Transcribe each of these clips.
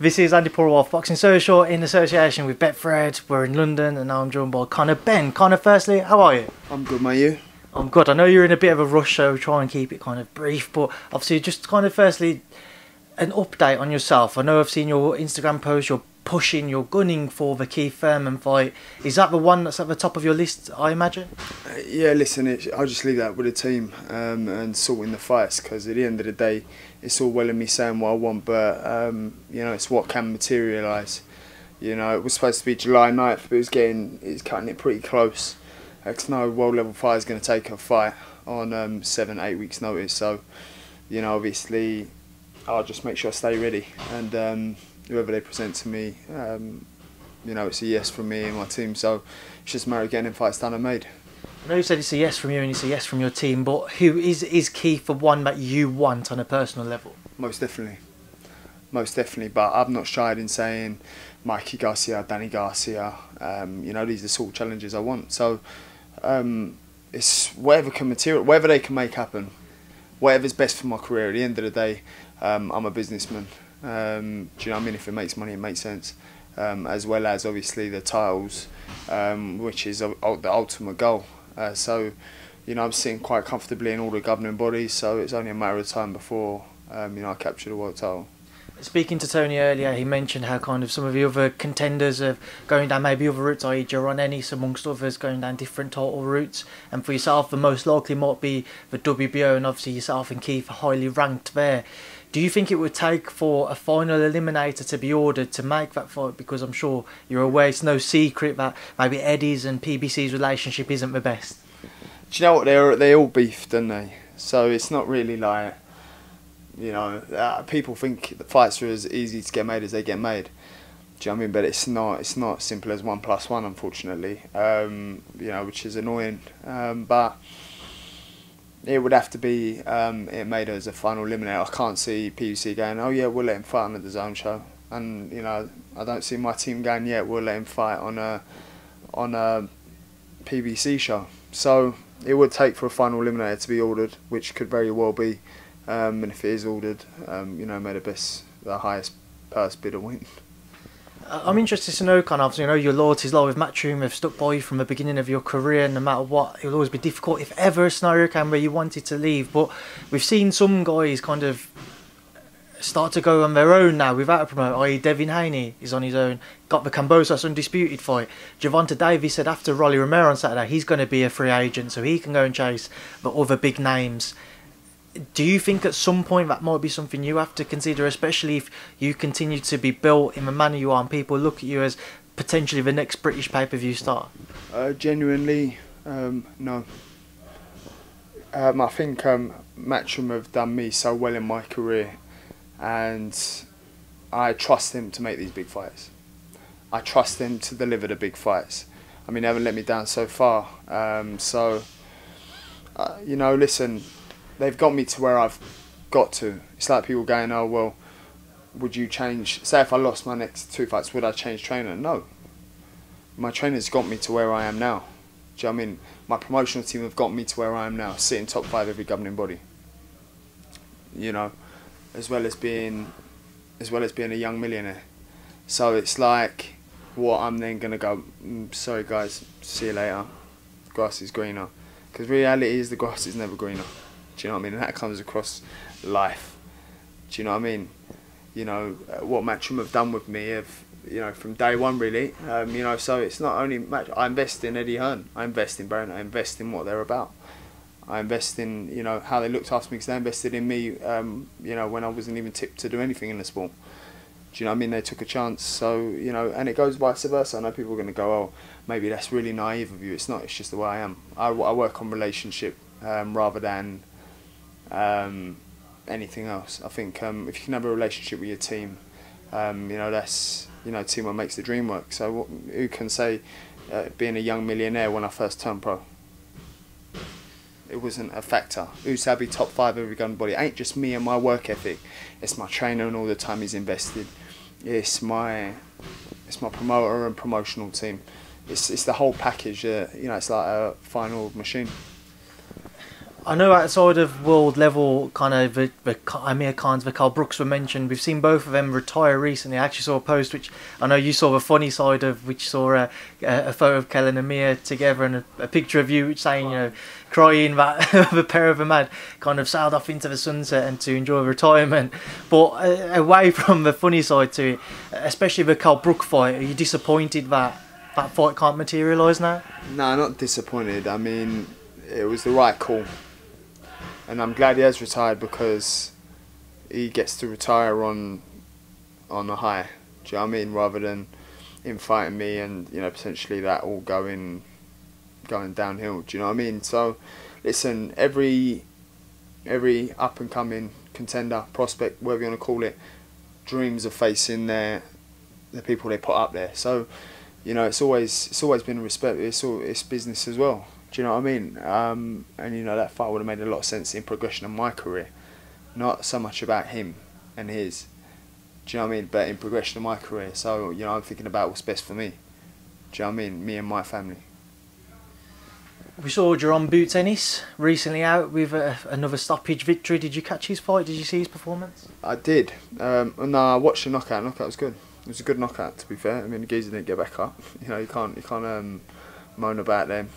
This is Andy Purewal of Boxing Social in association with Betfred. We're in London and now I'm joined by Connor Benn. Connor, firstly, how are you? I'm good, mate. You? I'm good. I know you're in a bit of a rush, so try and keep it kind of brief, but obviously just kind of firstly an update on yourself. I know I've seen your Instagram post, you're pushing, you're gunning for the Keith Thurman fight. Is that the one that's at the top of your list, I imagine? Yeah, listen, I'll just leave that with the team and sorting the fights, because at the end of the day it's all well and me saying what I want, but you know, it's what can materialise. You know, it was supposed to be July 9th, but it's cutting it pretty close. No world level fighter is going to take a fight on 7-8 weeks notice, so you know, obviously I'll just make sure I stay ready, and whoever they present to me, you know, it's a yes from me and my team, so it's just a matter of getting fights done and made. I know you said it's a yes from you and it's a yes from your team, but who is Keith the one that you want on a personal level? Most definitely. Most definitely, but I've not shied in saying Mikey Garcia, Danny Garcia, you know, these are the sort of challenges I want. So it's whatever they can make happen, whatever's best for my career. At the end of the day, I'm a businessman. Do you know what I mean? If it makes money, it makes sense. As well as obviously the titles, which is the ultimate goal. So, you know, I'm sitting quite comfortably in all the governing bodies. So it's only a matter of time before you know, I capture the world title. Speaking to Tony earlier, he mentioned how kind of some of the other contenders are going down maybe other routes, i.e. Jaron Ennis amongst others going down different title routes, and for yourself the most likely might be the WBO, and obviously yourself and Keith are highly ranked there. Do you think it would take for a final eliminator to be ordered to make that fight? Because I'm sure you're aware it's no secret that maybe Eddie's and PBC's relationship isn't the best. Do you know what, they all beef, don't they? So it's not really like, you know, people think the fights are as easy to get made as they get made. Do you know what I mean? But it's not. It's not simple as 1 + 1, unfortunately. You know, which is annoying. But it would have to be it made as a final eliminator. I can't see PBC going, oh yeah, we'll let him fight on the DAZN show. And you know, I don't see my team going, yeah, we'll let him fight on a PBC show. So it would take for a final eliminator to be ordered, which could very well be. And if it is ordered, you know, may the highest purse bidder win. I'm interested to know, kind of, you know, your loyalties lie with Matchroom. Have stuck by you from the beginning of your career, and no matter what, it'll always be difficult if ever a scenario came where you wanted to leave. But we've seen some guys kind of start to go on their own now without a promoter, i.e. Devin Haney is on his own, got the Kambosos undisputed fight. Gervonta Davies said after Rolly Romero on Saturday, he's going to be a free agent, so he can go and chase the other big names. Do you think at some point that might be something you have to consider, especially if you continue to be built in the manner you are and people look at you as potentially the next British pay-per-view star? Genuinely, no. I think Matchroom have done me so well in my career, and I trust them to make these big fights. I trust them to deliver the big fights. I mean, they haven't let me down so far. So, you know, listen, they've got me to where I've got to. It's like people going, oh, well, would you change? Say if I lost my next 2 fights, would I change trainer? No. My trainer's got me to where I am now. Do you know what I mean? My promotional team have got me to where I am now, sitting top 5 every governing body. You know, as well as being a young millionaire. So it's like, what I'm then going to go, sorry guys, see you later. The grass is greener. Because reality is the grass is never greener. Do you know what I mean? And that comes across life. Do you know what I mean? You know, what Matchroom have done with me, you know, from day one really. You know, so it's not only Matchroom. I invest in Eddie Hearn. I invest in Baron. I invest in what they're about. I invest in, you know, how they looked after me, because they invested in me, you know, when I wasn't even tipped to do anything in the sport. Do you know what I mean? They took a chance. So, you know, and it goes vice versa. I know people are going to go, oh, maybe that's really naive of you. It's not. It's just the way I am. I work on relationship rather than anything else. I think if you can have a relationship with your team, you know, that's, you know, teamwork makes the dream work. So who can say being a young millionaire when I first turned pro, it wasn't a factor. Who's to be top 5 every gun body? It ain't just me and my work ethic. It's my trainer and all the time he's invested. It's my promoter and promotional team. It's the whole package. You know, it's like a fine oiled machine. I know outside of world level, kind of the Amir Khans, the Kell Brooks were mentioned. We've seen both of them retire recently. I actually saw a post, which I know you saw the funny side of, which saw a photo of Kell and Amir together and a picture of you saying, you know, crying that the pair of them had kind of sailed off into the sunset and to enjoy retirement. But away from the funny side to it, especially the Kell Brook fight, are you disappointed that that fight can't materialise now? No, not disappointed. I mean, it was the right call. And I'm glad he has retired because he gets to retire on a high, do you know what I mean? Rather than him fighting me and, you know, potentially that all going downhill, do you know what I mean? So, listen, every up and coming contender, prospect, whatever you want to call it, dreams of facing the people they put up there. So, you know, it's always been respect. It's business as well. Do you know what I mean? And you know, that fight would have made a lot of sense in progression of my career, not so much about him and his. Do you know what I mean? But in progression of my career, so you know, I'm thinking about what's best for me. Do you know what I mean? Me and my family. We saw Jaron Boots Ennis recently out with another stoppage victory. Did you catch his fight? Did you see his performance? I did. No, I watched the knockout. Knockout was good. It was a good knockout, to be fair. I mean, the geezer didn't get back up. You know, you can't moan about them.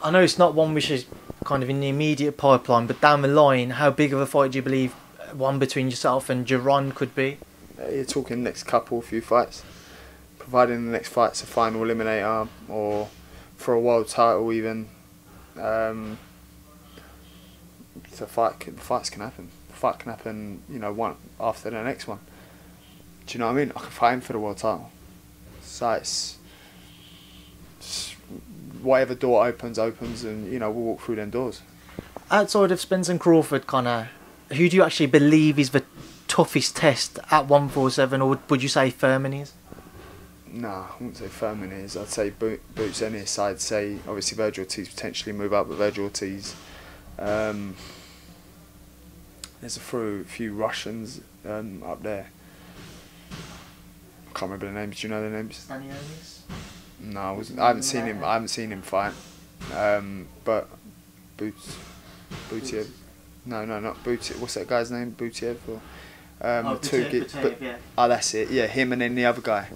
I know it's not one which is kind of in the immediate pipeline, but down the line, how big of a fight do you believe one between yourself and Jaron could be? You're talking next few fights, providing the next fight's a final eliminator or for a world title even. So the fights can happen. The fight can happen, you know, one after the next one. Do you know what I mean? I could fight him for the world title. So it's whatever door opens, and you know, we'll walk through them doors. Outside of Spence and Crawford, Connor, who do you actually believe is the toughest test at 147, or would you say Thurman is? No, I wouldn't say Thurman is. I'd say Boots Ennis. I'd say obviously Virgil Ortiz potentially move up, but Virgil Ortiz. There's a few Russians up there. I can't remember the names. Do you know the names? Danny Ennis. No, I haven't seen him. I haven't seen him fight. But Bootsiev. No, not Bootsiev. What's that guy's name? Bootsiev or oh, that's it. Yeah, him and then the other guy.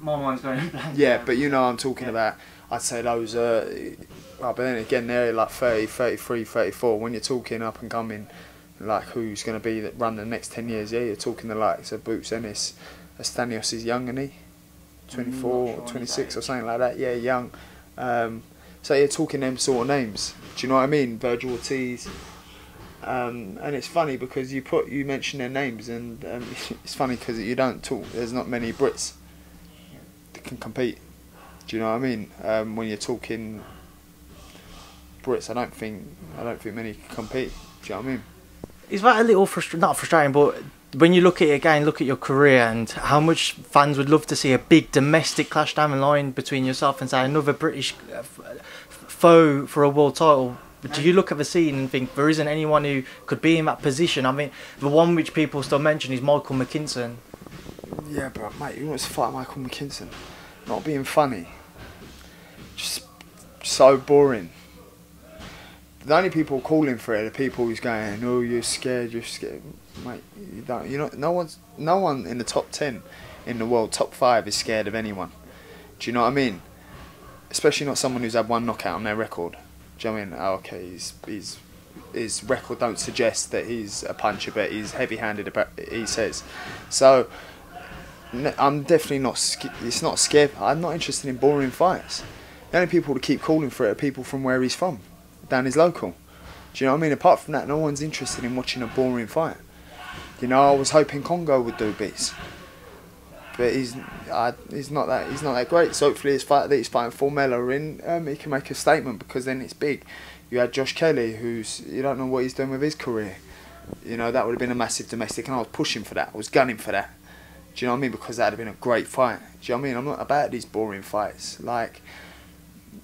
My mind's going blank. Yeah, but you know what I'm talking about. I'd say those. Well, but then again, they're like 30, 33, 34. When you're talking up and coming, like who's going to be that run the next 10 years? Yeah, you're talking the likes of Boots Ennis. Astanios is young, isn't he? 24, sure, 26 or something like that. Yeah, young. So you're talking them sort of names. Do you know what I mean? Virgil Ortiz. And it's funny because you mention their names, and it's funny because you don't talk. There's not many Brits that can compete. Do you know what I mean? When you're talking Brits, I don't think many can compete. Do you know what I mean? Is that a little not frustrating, but when you look at it again, look at your career and how much fans would love to see a big domestic clash down the line between yourself and, say, another British foe for a world title. Do you look at the scene and think there isn't anyone who could be in that position? I mean, the one which people still mention is Michael McKinson. Yeah, but mate, who wants to fight Michael McKinson? Not being funny. Just so boring. The only people calling for it are the people who's going, oh, you're scared. Mate, no one in the top 10 in the world, top 5 is scared of anyone. Do you know what I mean? Especially not someone who's had one knockout on their record. Do you know what I mean? Oh, okay, his record don't suggest that he's a puncher, but he's heavy-handed, he says. So, I'm definitely not scared. I'm not interested in boring fights. The only people to keep calling for it are people from where he's from, down his local. Do you know what I mean? Apart from that, no one's interested in watching a boring fight. You know, I was hoping Congo would do bits, but he's not that great. So hopefully his fight that he's fighting for Melo in, he can make a statement, because then it's big. You had Josh Kelly, who's, you don't know what he's doing with his career. You know, that would have been a massive domestic, and I was pushing for that. I was gunning for that. Do you know what I mean? Because that would have been a great fight. Do you know what I mean? I'm not about these boring fights, like,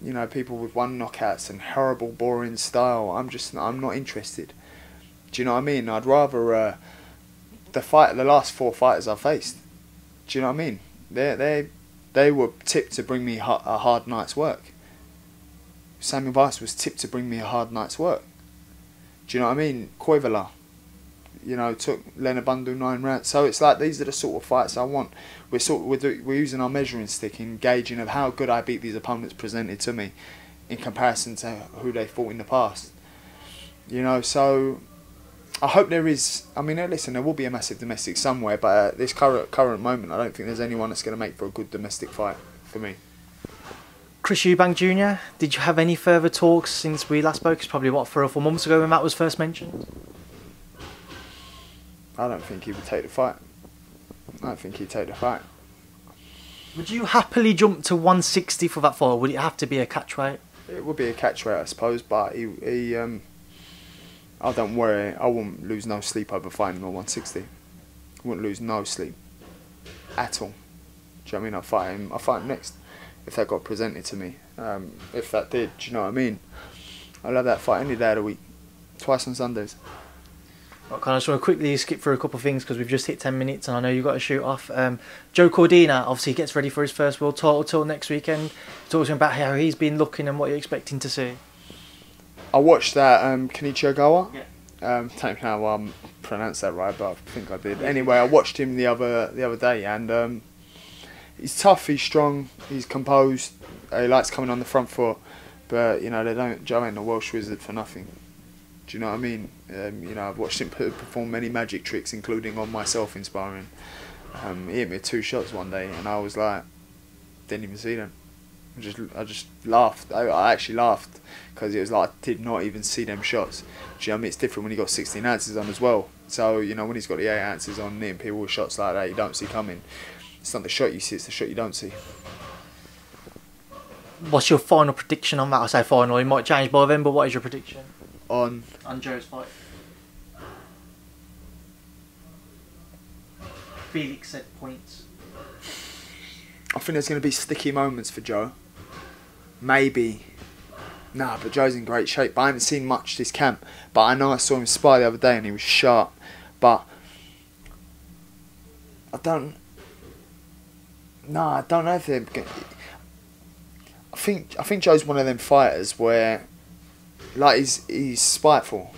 you know, people with one knockouts and horrible, boring style. I'm not interested. Do you know what I mean? I'd rather. The last 4 fighters I faced, do you know what I mean? They were tipped to bring me a hard night's work. Samuel Bass was tipped to bring me a hard night's work. Do you know what I mean? Koivula, you know, took Leonard Bundu 9 rounds. So it's like, these are the sort of fights I want. We're using our measuring stick in gauging of how good I beat these opponents presented to me in comparison to who they fought in the past. You know, so I hope there is, I mean, listen, there will be a massive domestic somewhere, but at this current moment, I don't think there's anyone that's going to make for a good domestic fight for me. Chris Eubank Jr., did you have any further talks since we last spoke? It's probably, what, 3 or 4 months ago when that was first mentioned? I don't think he would take the fight. I don't think he'd take the fight. Would you happily jump to 160 for that fight? Would it have to be a catch weight? It would be a catch weight, I suppose, but he I don't worry. I wouldn't lose no sleep over fighting him at 160. I wouldn't lose no sleep at all. Do you know what I mean? I'll fight him. I'll fight him next. If that got presented to me, if that did, do you know what I mean? I'll have that fight any day of the week, twice on Sundays. Okay, I just want to quickly skip through a couple of things because we've just hit 10 minutes and I know you've got to shoot off. Joe Cordina obviously gets ready for his first world title till next weekend. Talk to him about how he's been looking and what you're expecting to see. I watched that Kenichi Ogawa. Yeah. Don't know how I pronounced that right, but I think I did. Anyway, I watched him the other day and. He's tough, he's strong, he's composed, he likes coming on the front foot, but, you know, they don't, Joe ain't a Welsh wizard for nothing. Do you know what I mean? You know, I've watched him perform many magic tricks, including on myself in sparring. He hit me 2 shots one day, and I was like, didn't even see them. I just laughed. I actually laughed, because it was like, I did not even see them shots. Do you know what I mean? It's different when he got 16 ounces on as well. So, you know, when he's got the 8 ounces on, and people with shots like that, you don't see coming. It's not the shot you see, it's the shot you don't see. What's your final prediction on that? I say final, it might change by then, but what is your prediction? On Joe's fight? Felix said points. I think there's going to be sticky moments for Joe. Maybe. Nah, but Joe's in great shape. I haven't seen much this camp, but I know I saw him spar the other day and he was sharp. But I don't know if they're going to... I think Joe's one of them fighters where, like, he's spiteful.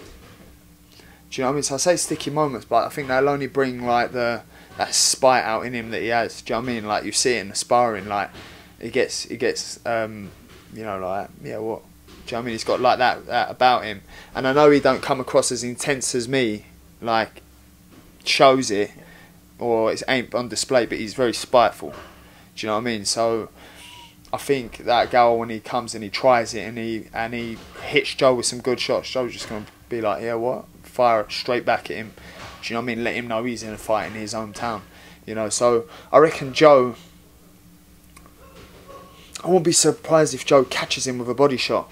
Do you know what I mean? So I say sticky moments, but I think they'll only bring, like, that spite out in him that he has. Do you know what I mean? Like, you see it in the sparring, like, he gets you know, like, yeah, what? Do you know what I mean? He's got, like, that about him. And I know he don't come across as intense as me, like, shows it. Or it ain't on display, but he's very spiteful. Do you know what I mean? So I think that Gal, when he comes and he tries it and he hits Joe with some good shots, Joe's just going to be like, yeah, what? Fire straight back at him. Do you know what I mean? Let him know he's in a fight in his hometown. You know, so I reckon Joe... I wouldn't be surprised if Joe catches him with a body shot.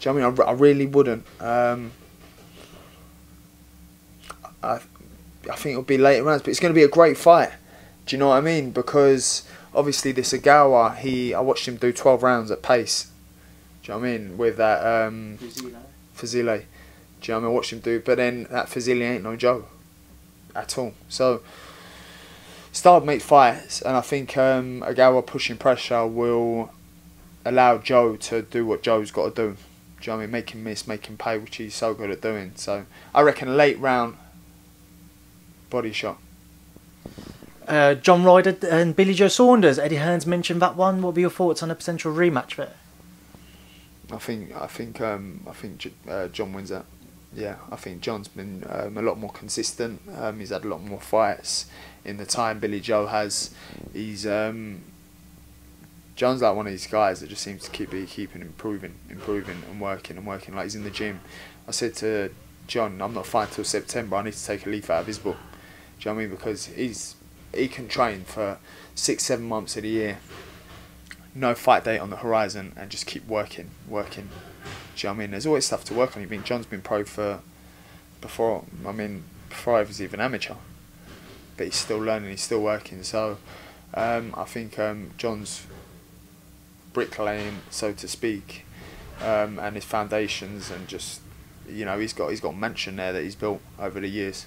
Do you know what I mean? I really wouldn't. I think it'll be later rounds, but it's going to be a great fight. Do you know what I mean? Because obviously this Ogawa, I watched him do 12 rounds at pace. Do you know what I mean? With that Fazile. Do you know what I mean? I watched him do, but then that Fazile ain't no Joe at all. So start make fights, and I think Ogawa pushing pressure will allow Joe to do what Joe's got to do. Do you know what I mean? Make him miss, make him pay, which he's so good at doing. So I reckon late round. Body shot. John Ryder and Billy Joe Saunders. Eddie Hearn's mentioned that one. What would be your thoughts on a potential rematch there? I think John wins that. Yeah, I think John's been a lot more consistent. He's had a lot more fights in the time Billy Joe has. John's like one of these guys that just seems to keep improving and working. Like, he's in the gym. I said to John, I'm not fine till September. I need to take a leaf out of his book. Do you know what I mean? Because he can train for 6-7 months of the year, no fight date on the horizon, and just keep working. Do you know what I mean? There's always stuff to work on. I mean, John's been pro for before I was even amateur, but he's still learning, he's still working. So I think John's bricklaying, so to speak, and his foundations, and just, you know, he's got a mansion there that he's built over the years.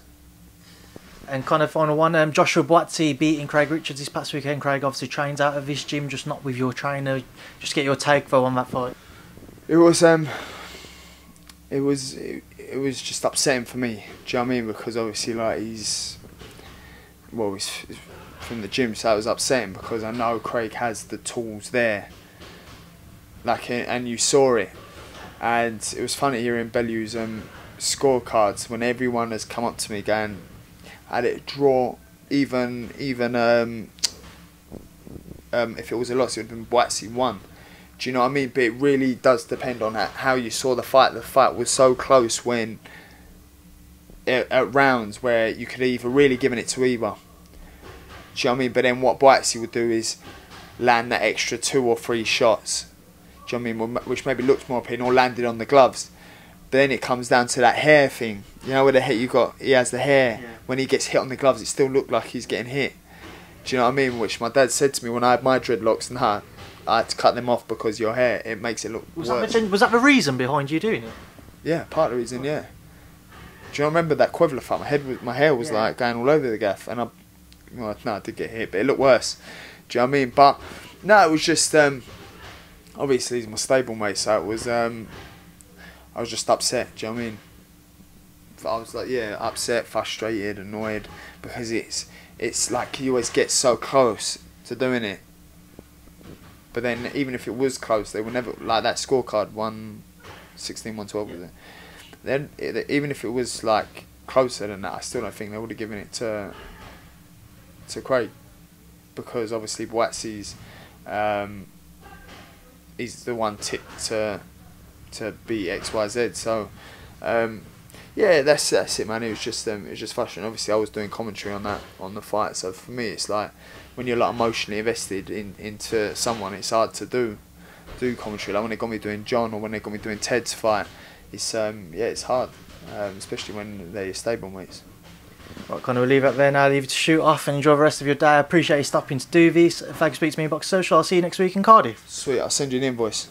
And kind of final one, Joshua Buatsi beating Craig Richards this past weekend. Craig obviously trains out of his gym, just not with your trainer. Just get your take though on that fight. It was just upsetting for me. Do you know what I mean? Because obviously, like, he's from the gym, so it was upsetting because I know Craig has the tools there. Like, and you saw it, and it was funny hearing Bellew's scorecards when everyone has come up to me going, "Had it draw, even if it was a loss, it would have been Boatsy won." Do you know what I mean? But it really does depend on how you saw the fight. The fight was so close when at rounds where you could have either really given it to either. Do you know what I mean? But then what Boatsy would do is land that extra 2 or 3 shots. Do you know what I mean? Which maybe looked more appealing or landed on the gloves. But then it comes down to that hair thing. You know where the hit you got? He has the hair. Yeah. When he gets hit on the gloves, it still looked like he's getting hit. Do you know what I mean? Which my dad said to me when I had my dreadlocks, and I had to cut them off because your hair, it makes it look worse. Was that the reason behind you doing it? Yeah, part of the reason, yeah. Do you know, I remember that Quivler fight? My hair was like going all over the gaff, and I did get hit, but it looked worse. Do you know what I mean? But no, it was just obviously he's my stable mate, so it was I was just upset. Do you know what I mean? I was like, yeah, upset, frustrated, annoyed, because it's like you always get so close to doing it. But then, even if it was close, they were never like that scorecard 116, 112. Was it? Then, even if it was like closer than that, I still don't think they would have given it to Craig, because obviously Boatsy's he's the one tipped to beat XYZ. So yeah, that's it, man. It was just frustrating. Obviously, I was doing commentary on the fight, so for me, it's like, when you're like emotionally invested into someone, it's hard to do commentary. Like when they got me doing John, or when they got me doing Ted's fight, it's yeah, it's hard, especially when they're your stable mates. Right, Connor, we'll leave it there now. Leave you to shoot off and enjoy the rest of your day. I appreciate you stopping to do this. If I can speak to me in Box Social, I'll see you next week in Cardiff. Sweet, I'll send you an invoice.